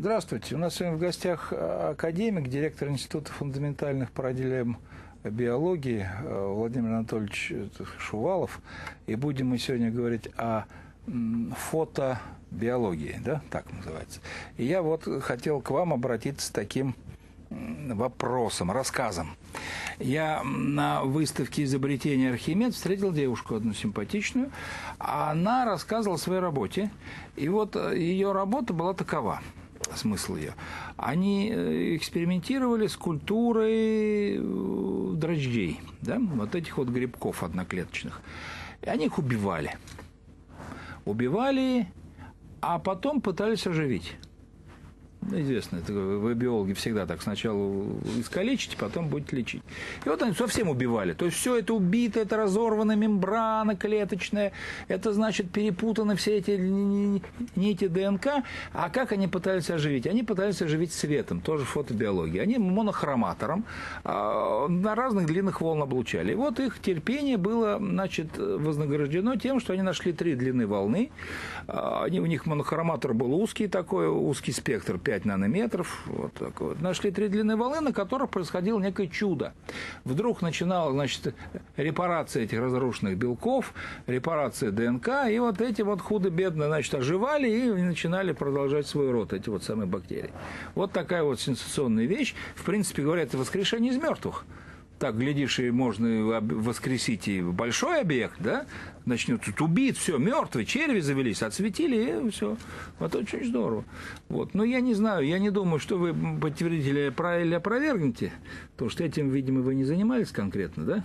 Здравствуйте. У нас сегодня в гостях академик, директор Института фундаментальных проблем биологии Владимир Анатольевич Шувалов. И будем мы сегодня говорить о фотобиологии, да, так называется. И я вот хотел к вам обратиться с таким вопросом, рассказом. Я на выставке изобретения «Архимед» встретил девушку одну симпатичную. Она рассказывала о своей работе. И вот ее работа была такова. Смысл ее. Они экспериментировали с культурой дрожжей, да, вот этих вот грибков одноклеточных. И они их убивали. Убивали, а потом пытались оживить. Известно, это вы, биологи, всегда так сначала искалечите, потом будете лечить. И вот они совсем убивали. То есть все это убито, это разорвана мембрана клеточная, это значит перепутаны все эти нити ДНК. А как они пытались оживить? Они пытались оживить светом, тоже фотобиология. Они монохроматором на разных длинных волн облучали. И вот их терпение было, значит, вознаграждено тем, что они нашли три длины волны. У них монохроматор был узкий такой, узкий спектр, 5 нанометров, вот так вот. Нашли три длины волны, на которых происходило некое чудо. Вдруг начинала, значит, репарация этих разрушенных белков, репарация ДНК, и вот эти вот худо-бедно, значит, оживали и начинали продолжать свой род, эти вот самые бактерии. Вот такая вот сенсационная вещь. В принципе говоря, это воскрешение из мертвых. Так, глядишь, и можно воскресить и большой объект, да, начнет тут убит, все, мертвые, черви завелись, отсветили, и все. Вот очень здорово. Вот. Но я не знаю, я не думаю, что вы подтвердите или опровергнете, потому что этим, видимо, вы не занимались конкретно, да?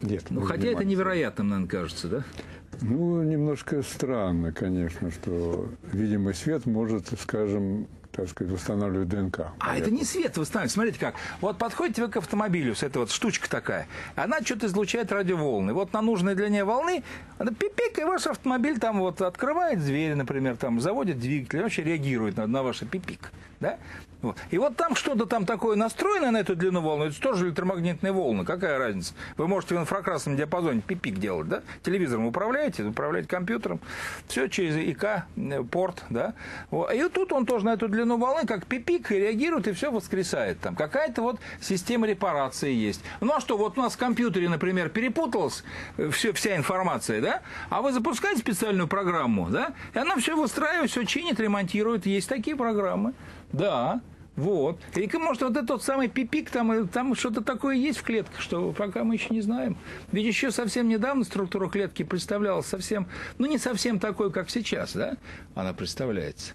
Нет. Ну, хотя это невероятным, наверное, кажется, да? Ну, немножко странно, конечно, что видимый свет может, скажем, так сказать, восстанавливает ДНК. А это не свет восстанавливает. Смотрите как. Вот подходите вы к автомобилю, с этой вот штучка такая. Она что-то излучает радиоволны. Вот на нужной длине волны она пипик, и ваш автомобиль там вот открывает дверь, например, там заводит двигатель, вообще реагирует на ваш пипик. Да? Вот. И вот там что-то там такое настроено на эту длину волны, это тоже электромагнитные волны, какая разница? Вы можете в инфракрасном диапазоне пипик делать, да? Телевизором управляете, управляете компьютером, все через ИК, порт, да? Вот. И тут он тоже на эту длину волны, как пипик, реагирует и все воскресает. Там какая-то вот система репарации есть. Ну а что, вот у нас в компьютере, например, перепуталась вся информация, да? А вы запускаете специальную программу, да? И она все выстраивает, все чинит, ремонтирует. Есть такие программы. Да, вот. И, может, вот этот тот самый пипик, там что-то такое есть в клетках, что пока мы еще не знаем. Ведь еще совсем недавно структура клетки представлялась совсем, ну, не совсем такой, как сейчас, да? Она представляется.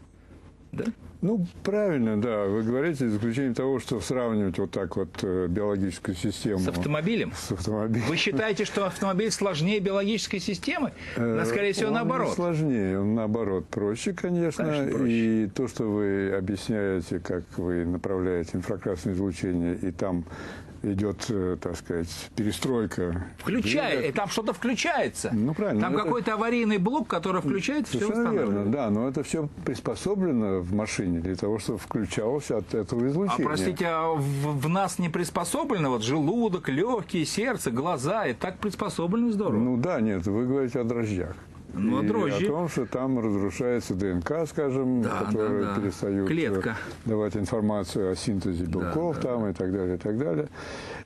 Да? Ну, правильно, да. Вы говорите, за исключением того, что сравнивать вот так вот биологическую систему... С автомобилем? С автомобилем. Вы считаете, что автомобиль сложнее биологической системы? Скорее всего, наоборот. Он сложнее, он наоборот проще, конечно. Конечно, проще. И то, что вы объясняете, как вы направляете инфракрасное излучение, и там идет, так сказать, перестройка. Включает, и там что-то включается. Ну, правильно. Там какой-то аварийный блок, который включает, все устанавливает. Да, но это все приспособлено в машине для того, чтобы включалось от этого излучения. А, простите, а в нас не приспособлено? Вот желудок, легкие, сердце, глаза, и так приспособлено здорово. Ну да, нет, вы говорите о дрожжах. Ну, о том, что там разрушается ДНК, скажем, да, которые перестают давать информацию о синтезе белков, там и так далее, и так далее.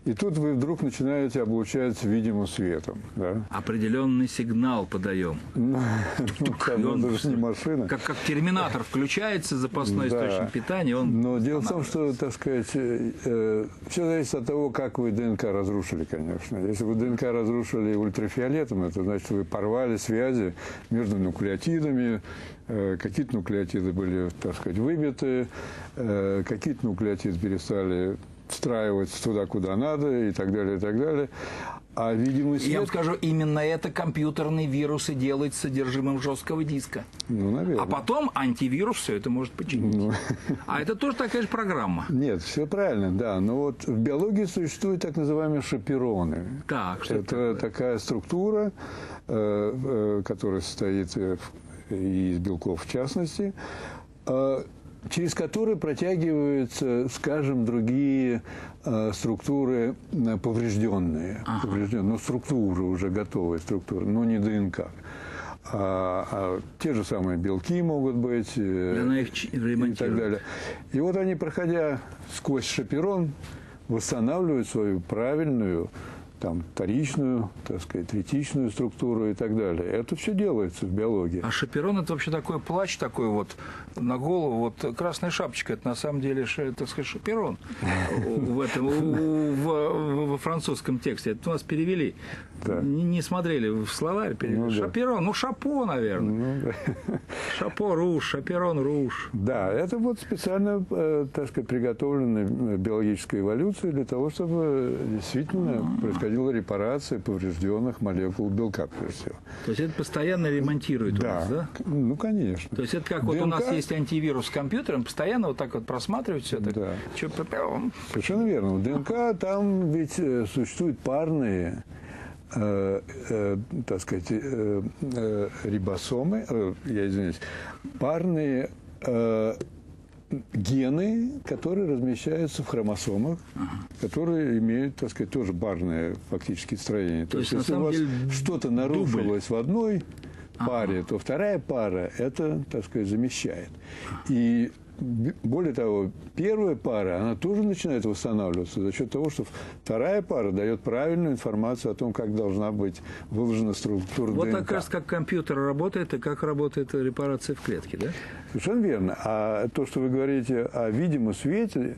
И тут вы вдруг начинаете облучать видимым светом. Да? Определенный сигнал подаем. Это же не машина. Как терминатор включается, запасной источник питания. Но дело в том, что, так сказать, все зависит от того, как вы ДНК разрушили, конечно. Если вы ДНК разрушили ультрафиолетом, это значит, вы порвали связи между нуклеотидами, какие-то нуклеотиды были, так сказать, выбиты, какие-то нуклеотиды перестали встраиваться туда, куда надо, и так далее, и так далее. А видимый свет... Я вам скажу, именно это компьютерные вирусы делают с содержимым жесткого диска. Ну, наверное. А потом антивирус все это может починить. Ну. А это тоже такая же программа. Нет, все правильно, да. Но вот в биологии существуют так называемые шапероны. Так, что это такая структура, которая состоит из белков в частности, через которые протягиваются, скажем, другие структуры поврежденные, но структуры уже готовые, но не ДНК. а те же самые белки могут быть и так далее. И вот они, проходя сквозь шаперон, восстанавливают свою правильную, там, вторичную, так сказать, третичную структуру и так далее. Это все делается в биологии. А шаперон – это вообще такой плащ, такой вот на голову, вот красная шапочка – это на самом деле, так сказать, шаперон во французском тексте. Это у нас перевели, не смотрели в словарь, перевели. Шаперон, ну шапо, наверное. Шапо руж, шаперон руж. Да, это вот специально, так сказать, приготовленная биологическая эволюция для того, чтобы действительно происходило репарация поврежденных молекул белка, прежде всего. То есть это постоянно ремонтирует у нас, да? Ну, конечно. То есть это как ДНК... вот у нас есть антивирус с компьютером, постоянно вот так вот просматривать все это. Да. Совершенно верно. В ДНК там ведь существуют парные, так сказать, рибосомы, я извиняюсь, парные гены, которые размещаются в хромосомах, которые имеют, так сказать, тоже барное фактически строение. То есть если у вас что-то нарушилось в одной паре, то вторая пара это, так сказать, замещает. И более того, первая пара, она тоже начинает восстанавливаться за счет того, что вторая пара дает правильную информацию о том, как должна быть выложена структура ДНК. Вот так раз, как компьютер работает, и как работает репарация в клетке, да? Совершенно верно. А то, что вы говорите о видимом свете,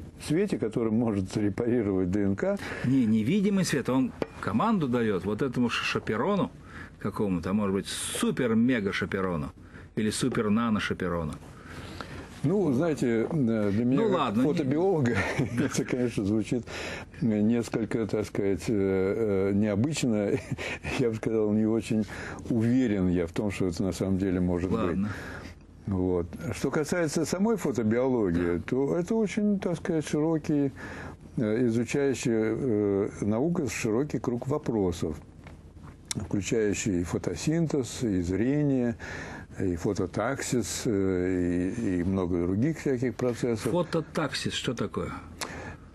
который может репарировать ДНК... Невидимый свет, он команду дает вот этому шаперону какому-то, может быть, супер-мега-шаперону или супер-нано-шаперону. Ну, знаете, для меня, как фотобиолога, это, конечно, звучит несколько, так сказать, необычно. Я бы сказал, не очень уверен я в том, что это на самом деле может быть. Вот. Что касается самой фотобиологии, то это очень, так сказать, широкий, изучающая наука, широкий круг вопросов, включающий и фотосинтез, и зрение, и фототаксис, и много других всяких процессов. Фототаксис, что такое?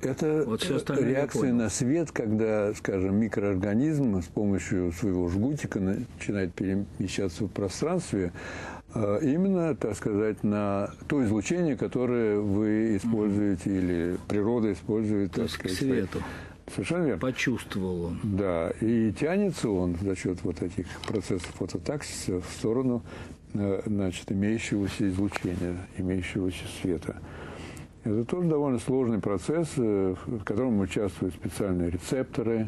Это вот реакция на свет, когда, скажем, микроорганизм с помощью своего жгутика начинает перемещаться в пространстве, именно, так сказать, на то излучение, которое вы используете или природа использует. То есть к свету. Совершенно верно. Почувствовал он. Да, и тянется он за счет вот этих процессов фототаксиса в сторону, значит, имеющегося излучения, имеющегося света. Это тоже довольно сложный процесс, в котором участвуют специальные рецепторы,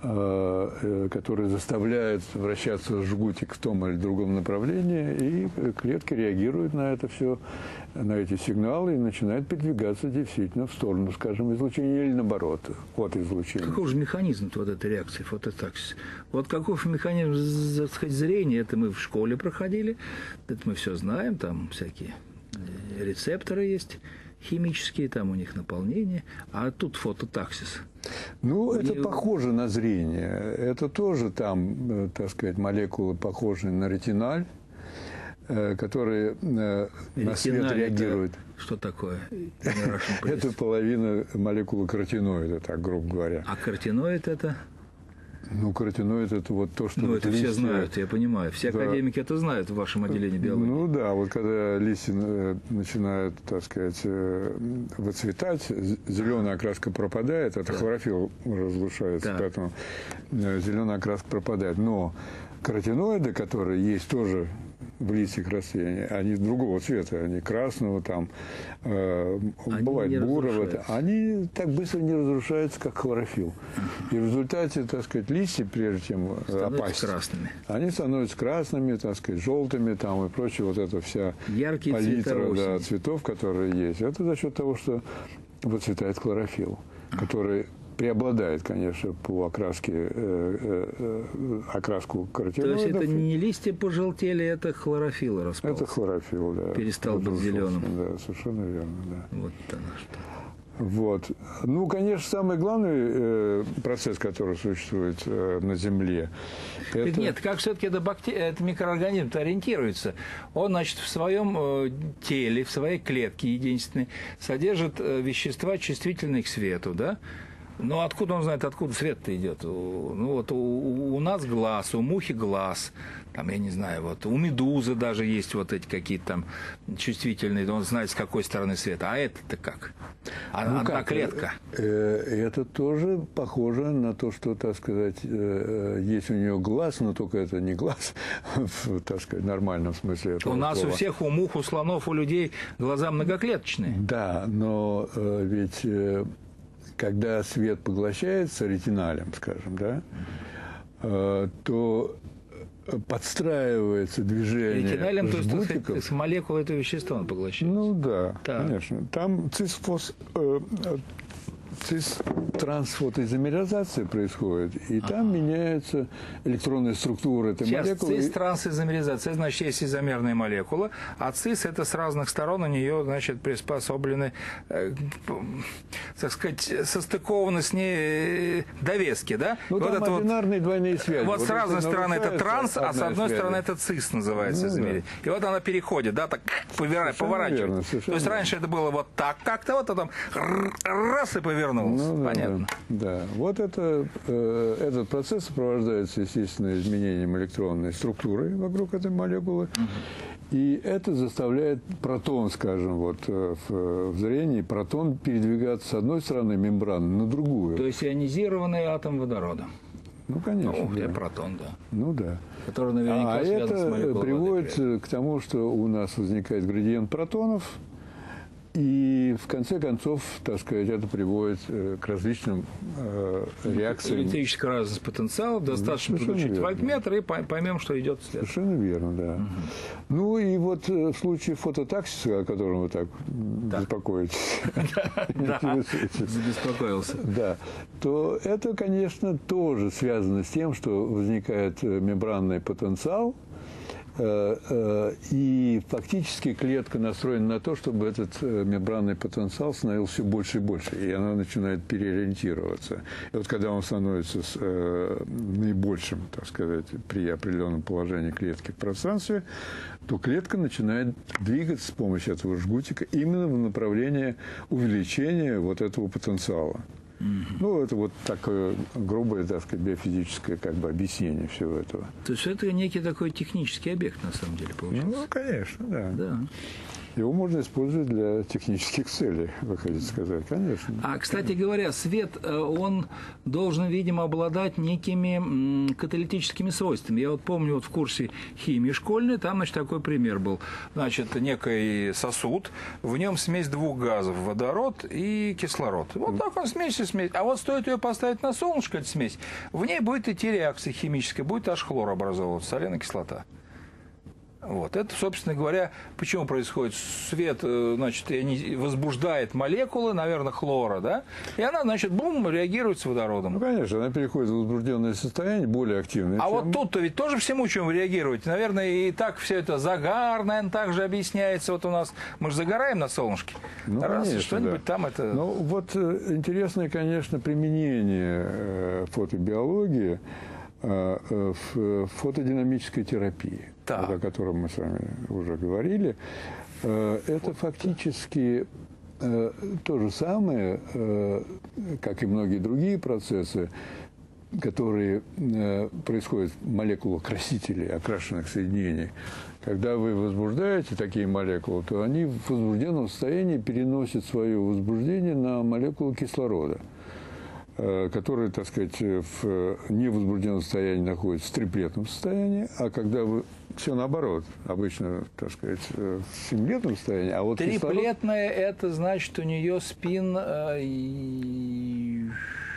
которые заставляют вращаться жгутик в том или другом направлении, и клетки реагируют на это все, на эти сигналы, и начинают передвигаться действительно в сторону, скажем, излучения или наоборот, от излучения. Каков же механизм вот этой реакции фототаксис? Вот каков механизм, так сказать, зрения? Это мы в школе проходили, это мы все знаем, там всякие рецепторы есть химические, там у них наполнение, а тут фототаксис. Ну, это похоже на зрение. Это тоже там, так сказать, молекулы, похожие на ретиналь, которые на свет реагируют. Что такое? Это половина молекулы каротиноида, так грубо говоря. А каротиноид это? Ну, каротиноид – это вот то, что... Ну, это листья... все знают, я понимаю. Все академики это знают в вашем отделении биологии. Ну, да, вот когда листья начинают, так сказать, выцветать, зеленая окраска пропадает, это хлорофилл разрушается, поэтому зеленая окраска пропадает. Но каротиноиды, которые есть тоже в листьях растений, они другого цвета, они красного, там, бывает бурого, они так быстро не разрушаются, как хлорофилл. И в результате, так сказать, листья, прежде чем опасть, они становятся красными, так сказать, желтыми, там, и прочее, вот эта вся палитра цветов, которые есть, это за счет того, что выцветает хлорофилл, который... преобладает, конечно, по окраске, окраску каротиноидов. То есть это не листья пожелтели, это хлорофилл распался. Это хлорофилл, да. Перестал быть зеленым. Да, совершенно верно, да. Вот она что. Вот. Ну, конечно, самый главный процесс, который существует на Земле, это... Нет, как все-таки этот микроорганизм-то ориентируется? Он, значит, в своем теле, в своей клетке единственной содержит вещества, чувствительные к свету, да? Ну, откуда он знает, откуда свет-то идет? Ну, вот у нас глаз, у мухи глаз, там, я не знаю, вот у медузы даже есть вот эти какие-то там чувствительные, он знает, с какой стороны свет. А это-то как? Одна клетка. Это тоже похоже на то, что, так сказать, есть у нее глаз, но только это не глаз, так сказать, в нормальном смысле этого слова. У нас у всех, у мух, у слонов, у людей глаза многоклеточные. Да, но ведь... Когда свет поглощается ретиналем, скажем, да, то подстраивается движение жгутиков. Ретиналем, то есть, так сказать, молекула этого вещества он поглощается. Ну да, так, конечно. Там цис-трансфотоизомеризация происходит, и там меняются электронные структуры этой молекулы. Цис-трансизомеризация, значит, есть изомерная молекула, а цис – это с разных сторон у нее, значит, приспособлены, так сказать, состыкованы с ней довески, да? Ну, вот там это одинарные двойные связи. Вот с разной стороны это транс, а с одной стороны это цис называется, измерение. Да. И вот она переходит, да, так поворачивает. То есть раньше это было вот так как-то, вот там раз и повернулось. Ну, понятно. Да, да. Вот это, этот процесс сопровождается, естественно, изменением электронной структуры вокруг этой молекулы. И это заставляет протон, скажем, вот в зрении, протон передвигаться с одной стороны мембраны на другую. То есть ионизированный атом водорода. Ну, конечно. Ну, да. Протон, да. Ну, да. Который наверняка связан с молекулой приводит воды. К тому, что у нас возникает градиент протонов. И, в конце концов, так сказать, это приводит к различным реакциям. Электрическая разность потенциалов. Достаточно подключить вольтметр и поймем, что идет след. Совершенно верно, да. Ну, и вот в случае фототаксиса, о котором вы так беспокоитесь. Да, забеспокоился. Да, то это, конечно, тоже связано с тем, что возникает мембранный потенциал. И фактически клетка настроена на то, чтобы этот мембранный потенциал становился все больше и больше, и она начинает переориентироваться. И вот когда он становится наибольшим, так сказать, при определенном положении клетки в пространстве, то клетка начинает двигаться с помощью этого жгутика именно в направлении увеличения вот этого потенциала. Ну, это вот такое грубое, так сказать, биофизическое как бы объяснение всего этого. То есть это некий такой технический объект, на самом деле, получается? Ну, конечно, да. Его можно использовать для технических целей, вы хотите сказать, конечно. А, кстати говоря, свет, он должен, видимо, обладать некими каталитическими свойствами. Я вот помню, вот в курсе химии школьной, там, значит, такой пример был. Значит, некий сосуд, в нем смесь двух газов, водород и кислород. Вот так он смесь и смесь. А вот стоит ее поставить на солнышко, эту смесь, в ней будет идти реакция химическая, будет аж хлор образовываться, соляная кислота. Вот. Это, собственно говоря, почему происходит? Свет, значит, возбуждает молекулы, наверное, хлора, да? И она, значит, бум, реагирует с водородом. Ну, конечно, она переходит в возбужденное состояние, более активное. А вот тут-то ведь тоже всему, чему реагирует. Наверное, и так все это загар, наверное, также объясняется. Вот у нас, мы же загораем на солнышке. Ну, что-нибудь там это... Ну, вот интересное, конечно, применение фотобиологии в фотодинамической терапии, о которой мы с вами уже говорили. Это фактически то же самое, как и многие другие процессы, которые происходят в молекулах красителей, окрашенных соединений. Когда вы возбуждаете такие молекулы, то они в возбужденном состоянии переносят свое возбуждение на молекулу кислорода, которые, так сказать, в невозбужденном состоянии находятся в триплетном состоянии, а когда вы... Все наоборот. Обычно, так сказать, в синглетном состоянии, а вот триплетное кислород... это значит, у нее спин...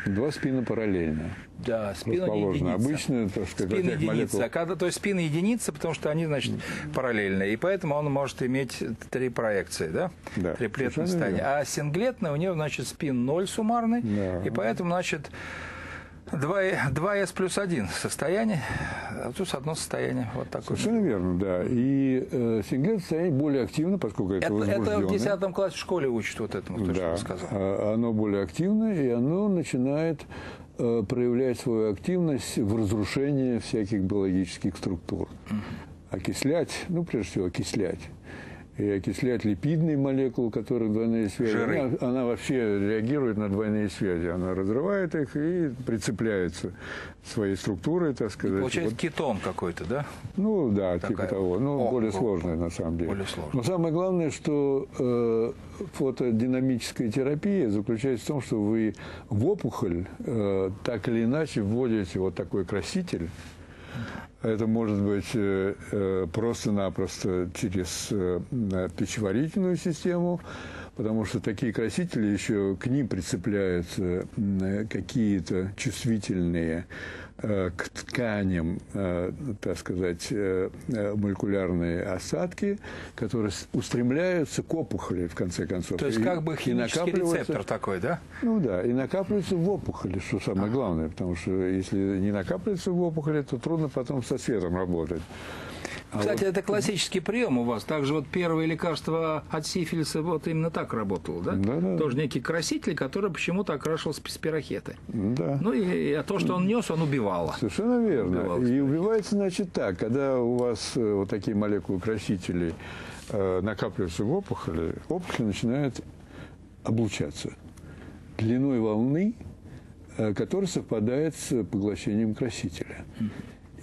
Два спина параллельно. Да, спина единица. Обычно, так сказать, спин единица. Когда, то есть спин единица, потому что они, значит, параллельные. И поэтому он может иметь три проекции, да? Да. Триплетное состояние. А синглетное у него, значит, спин 0 суммарный. Да. И поэтому, значит, 2С плюс 1 состояние, плюс одно состояние. Вот такое. Совершенно верно, да. И синглетное состояние более активно, поскольку это возбужденное. Это в 10 классе в школе учат вот этому, то, что я сказал. Оно более активное, и оно начинает проявлять свою активность в разрушении всяких биологических структур. Окислять, ну, прежде всего, окислять. и окислять липидные молекулы, которые двойные связи. Она вообще реагирует на двойные связи. Она разрывает их и прицепляется своей структурой, так сказать. И получается вот кетон какой-то, да? Ну да, такая, типа того. Но более сложная на самом деле. Но самое главное, что фотодинамическая терапия заключается в том, что вы в опухоль так или иначе вводите вот такой краситель. Это может быть просто-напросто через пищеварительную систему, потому что такие красители еще к ним прицепляются какие-то чувствительные к тканям, так сказать, молекулярные осадки, которые устремляются к опухоли, в конце концов. То есть как бы химический рецептор такой, да? Ну да, и накапливается в опухоли, что самое главное, потому что если не накапливается в опухоли, то трудно потом со светом работать. Кстати, это классический прием у вас. Также вот первое лекарство от сифилиса вот именно так работало, да? Да. Тоже некий краситель, который почему-то окрашивался спирохетой. Да. Ну и то, что он нес, он убивало. Совершенно верно. И убивается, значит, так. Когда у вас вот такие молекулы красителей накапливаются в опухоли, опухоль начинает облучаться длиной волны, которая совпадает с поглощением красителя.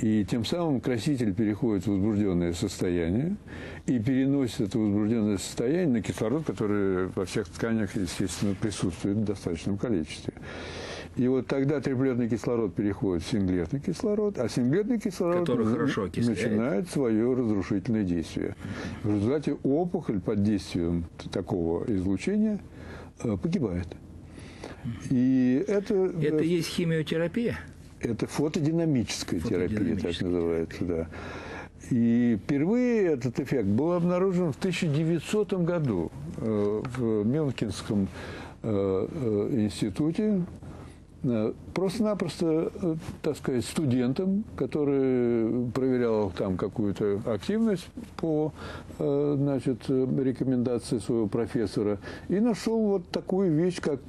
И тем самым краситель переходит в возбужденное состояние и переносит это возбужденное состояние на кислород, который во всех тканях, естественно, присутствует в достаточном количестве. И вот тогда триплетный кислород переходит в синглетный кислород, а синглетный кислород начинает свое разрушительное действие. В результате опухоль под действием такого излучения погибает. И это есть химиотерапия? Это фотодинамическая терапия, так называется, да. И впервые этот эффект был обнаружен в 1900 году в Мюнхенском институте. Просто-напросто, так сказать, студентам, который проверял там какую-то активность по, значит, рекомендации своего профессора, и нашел вот такую вещь, как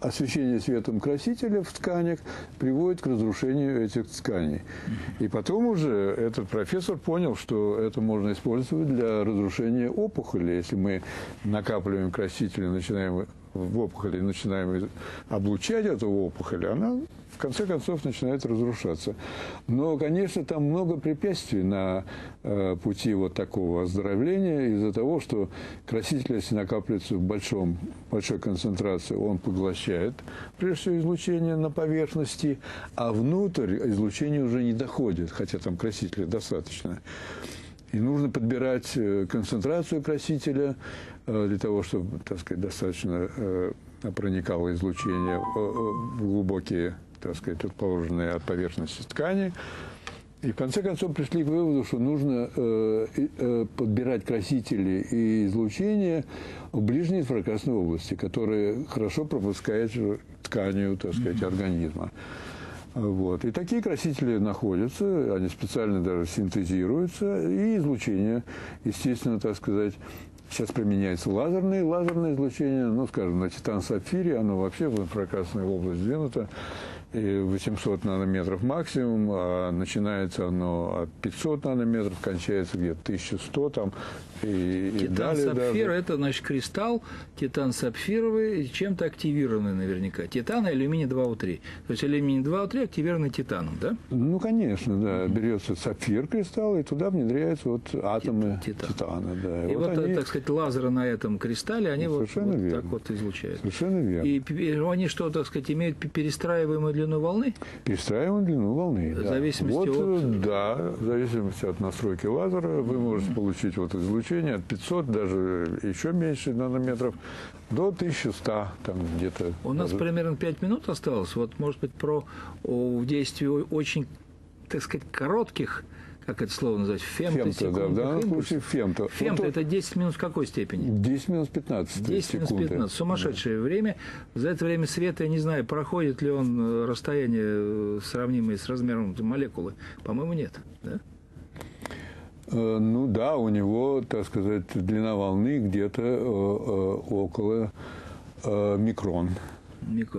освещение светом красителя в тканях приводит к разрушению этих тканей. И потом уже этот профессор понял, что это можно использовать для разрушения опухоли. Если мы накапливаем красители, начинаем в опухоли, начинаем облучать эту опухоль, она в конце концов начинает разрушаться. Но, конечно, там много препятствий на пути вот такого оздоровления из-за того, что краситель, если накапливается в большой концентрации, он поглощает, прежде всего, излучение на поверхности, а внутрь излучение уже не доходит, хотя там красителя достаточно. И нужно подбирать концентрацию красителя для того, чтобы, так сказать, достаточно проникало излучение в глубокие, так сказать, расположенные от поверхности ткани. И в конце концов пришли к выводу, что нужно подбирать красители и излучение в ближней инфракрасной области, которая хорошо пропускает тканью, так сказать, организма. Вот. И такие красители находятся, они специально даже синтезируются, и излучение, естественно, так сказать, сейчас применяется лазерное излучение, ну, скажем, на Титан-Сапфире, оно вообще в инфракрасную область сдвинуто, 800 нанометров максимум, а начинается оно от 500 нанометров, кончается где-то 1100 там, и далее. Титан-сапфир – это, значит, кристалл титан-сапфировый, чем-то активированный наверняка. Титан и алюминий-2О3. То есть алюминий-2О3 активированный титаном, да? Ну, конечно, да. Берется сапфир кристалл, и туда внедряются вот атомы титана. Да. И вот они, так сказать, лазеры на этом кристалле, они вот так вот излучают. Совершенно верно. И они что, так сказать, имеют перестраиваемую длину волны? Перестраиваем длину волны, да. В зависимости в зависимости от настройки лазера вы можете получить вот излучение от 500, даже еще меньше нанометров, до 1100, там где-то. У нас примерно 5 минут осталось. Вот, может быть, про действие очень, так сказать, коротких, как это слово называть, фемтосекунда. Да, в данном случае фемто. Фемто – это 10 минут в какой степени? 10 минус 15 секунды. 10 минус 15. Сумасшедшее время. За это время света, я не знаю, проходит ли он расстояние, сравнимое с размером молекулы. По-моему, нет. Да? Ну да, у него, так сказать, длина волны где-то около микрон.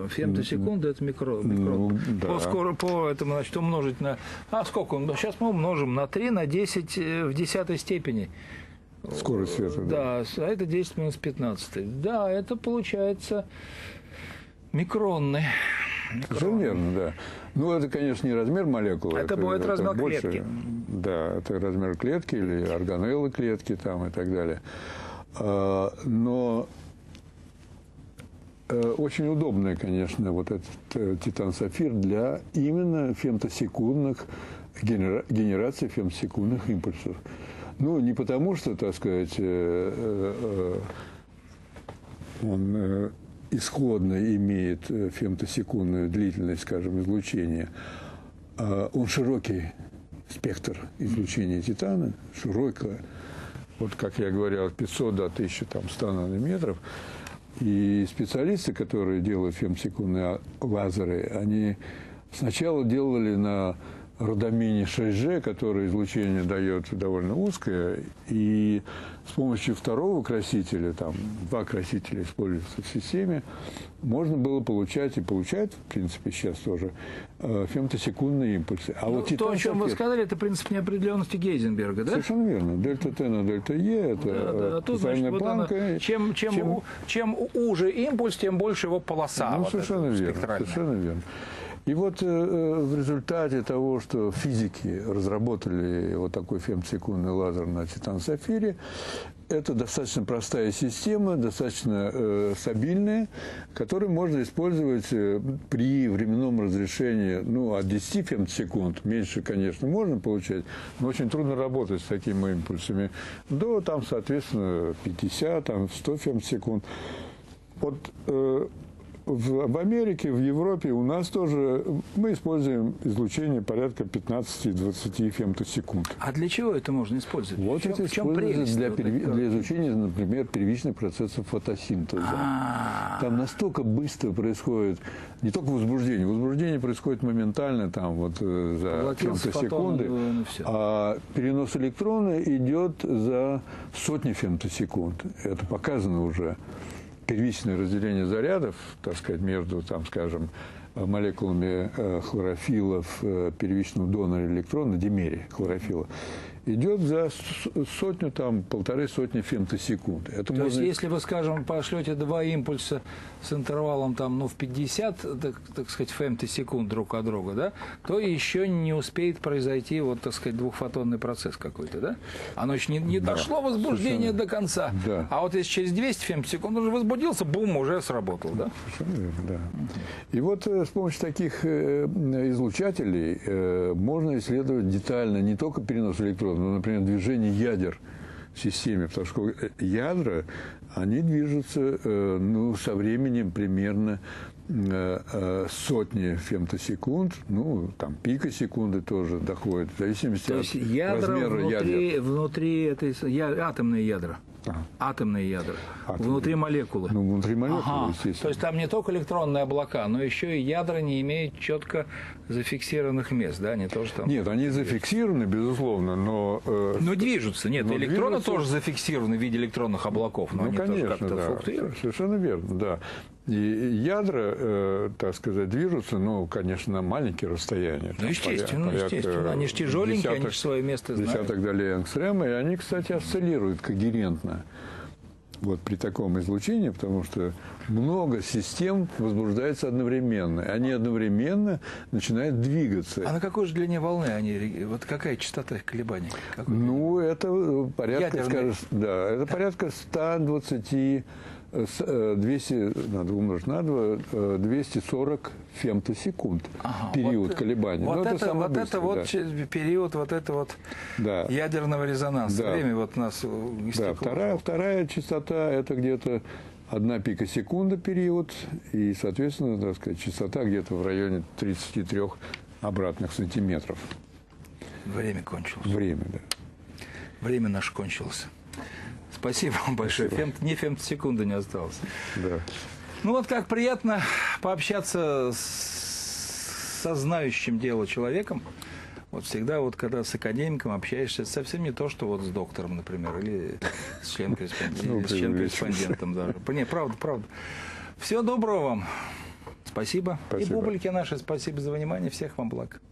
Фемтосекунда – это микрон. Ну, да. По этому, значит, умножить на… А сколько? Ну, сейчас мы умножим на 3, на 10 в 10 степени. Скорость света. Да, да, а это 10 минус 15. Да, это получается микронный. Примерно, да. Ну, это, конечно, не размер молекулы. Это будет размер клетки. Да, это размер клетки или органеллы клетки там и так далее. Но очень удобный, конечно, вот этот Титан-Сапфир для именно фемтосекундных генерации фемтосекундных импульсов. Ну, не потому что, так сказать, он исходно имеет фемтосекундную длительность, скажем, излучения. Он широкий спектр излучения титана, широкое, вот как я говорил, от 500 до 1100 нанометров. И специалисты, которые делают фемтосекундные лазеры, они сначала делали на родамине 6G, который излучение дает довольно узкое, и с помощью второго красителя, там два красителя используются в системе, можно было получать и получать, в принципе, сейчас тоже, фемтосекундные импульсы. А ну, вот то, о чем вы сказали, это принцип неопределенности Гейзенберга, да? Совершенно верно. Дельта Т на дельта Е, это тайная планка. Вот чем уже импульс, тем больше его полоса. Ну, вот совершенно верно, совершенно верно. И вот в результате того, что физики разработали вот такой фемтосекундный лазер на Титан-Сапфире, это достаточно простая система, достаточно стабильная, которую можно использовать при временном разрешении, ну, от 10 фемтосекунд, меньше, конечно, можно получать, но очень трудно работать с такими импульсами, до, там, соответственно, 50, там, 100 фемтосекунд. Вот... В Америке, в Европе, у нас тоже мы используем излучение порядка 15-20 фемтосекунд. А для чего это можно использовать? Вот это используется для изучения, например, первичных процессов фотосинтеза. Там настолько быстро происходит не только возбуждение. Возбуждение происходит моментально, там вот за фемтосекунды. А перенос электрона идет за сотни фемтосекунд. Это показано уже. Первичное разделение зарядов, так сказать, между, там, скажем, молекулами хлорофилла в первичном доноре электрона, димере хлорофилла, идет за сотню, там, полторы сотни фемтосекунд. Это можно... есть, если вы, скажем, пошлете два импульса с интервалом, там, ну, в 50, так сказать, фемтосекунд друг от друга, да, то еще не успеет произойти, вот, так сказать, двухфотонный процесс какой-то, да? Оно еще не да, дошло возбуждение до конца. Да. А вот если через 200 фемтосекунд уже возбудился, бум, уже сработал, да? Совершенно верно, да. И вот с помощью таких излучателей можно исследовать детально не только перенос электрона, ну, например, движение ядер в системе, потому что ядра, они движутся, ну, со временем примерно сотни фемтосекунд, ну, там, пикосекунды тоже доходят, в зависимости от размера ядер. Внутри этой, атомные ядра. Атомные ядра. Внутри молекулы. Ну, внутри молекулы, естественно. То есть там не только электронные облака, но еще и ядра не имеют четко зафиксированных мест, да? Не то, что там... Нет, они зафиксированы, безусловно, но... Но движутся. Нет, но электроны движутся... тоже зафиксированы в виде электронных облаков, но ну, они конечно, тоже как-то флуктуируют. Совершенно верно, да. И ядра, так сказать, движутся, ну, конечно, на маленькие расстояния. Ну, естественно, естественно. Они же тяжеленькие, они же свое место знают. Десяток долей ангстрема, и они, кстати, осциллируют когерентно. Вот при таком излучении, потому что много систем возбуждается одновременно. Они одновременно начинают двигаться. А на какой же длине волны они? Вот какая частота их колебаний? Какой? Ну, это порядка, скажем, да, это порядка 120... 200, надо умножить на 2, 240 фемтосекунд период вот, колебаний. Вот это вот, быстрый, это вот да. Период вот это вот да. Ядерного резонанса. Да. Время вот нас истекло. Да, вторая частота это где-то 1 пикосекунда период и, соответственно, так сказать, частота где-то в районе 33 обратных сантиметров. Время кончилось. Время, да. Время наше кончилось. Спасибо вам большое. Ни фемтосекунды не осталось. Да. Ну вот как приятно пообщаться со знающим дело человеком. Вот всегда, вот когда с академиком общаешься, это совсем не то, что вот с доктором, например, или с член-корреспондентом даже. Не, правда, правда. Всего доброго вам. Спасибо. И публике нашей спасибо за внимание. Всех вам благ.